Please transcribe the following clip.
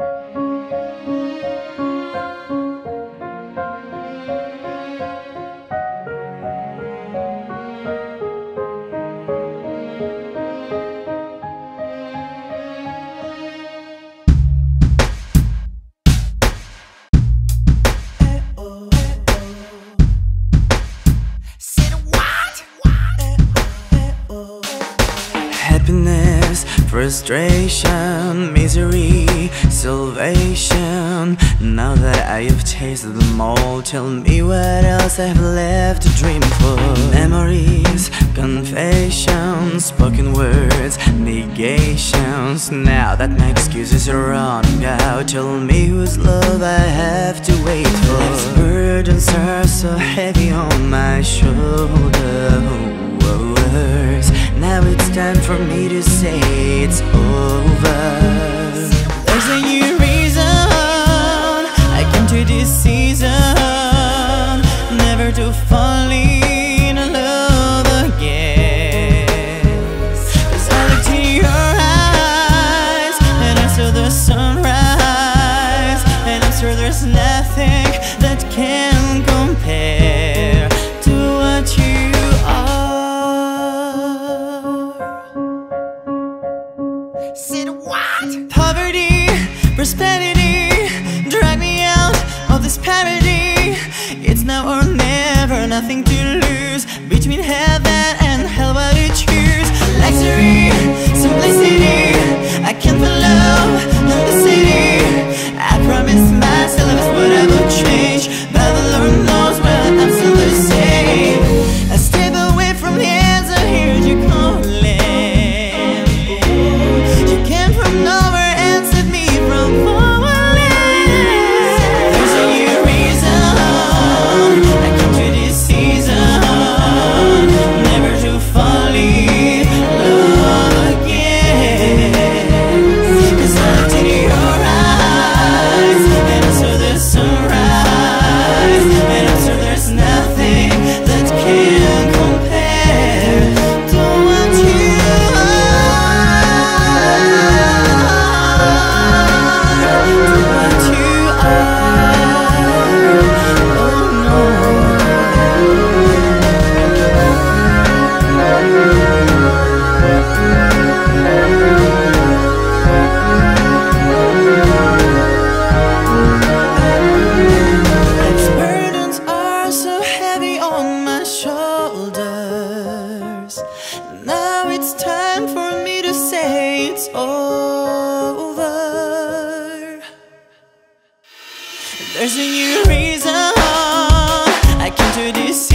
Happiness, frustration, misery, salvation. Now that I have tasted them all, tell me what else I have left to dream for. Memories, confessions, spoken words, negations. Now that my excuses are running out, tell me whose love I have to wait for. Life's burdens are so heavy on my shoulders. Now it's time for me to say it's over. There's a new reason I came to this season, never to fall in love again. 'Cause I looked in your eyes and I saw the sunrise, and I'm sure there's nothing that can compare to what you are. Said what? Poverty, prosperity, drag me out of this parody. It's now or never, nothing to lose. Between heaven and hell, what do you choose? Luxury, simplicity, I can't feel love in the city. I promise myself what I will change, but the Lord knows when I'm still the same. I step away from here, so here you calling. Now it's time for me to say it's over. There's a new reason I came to this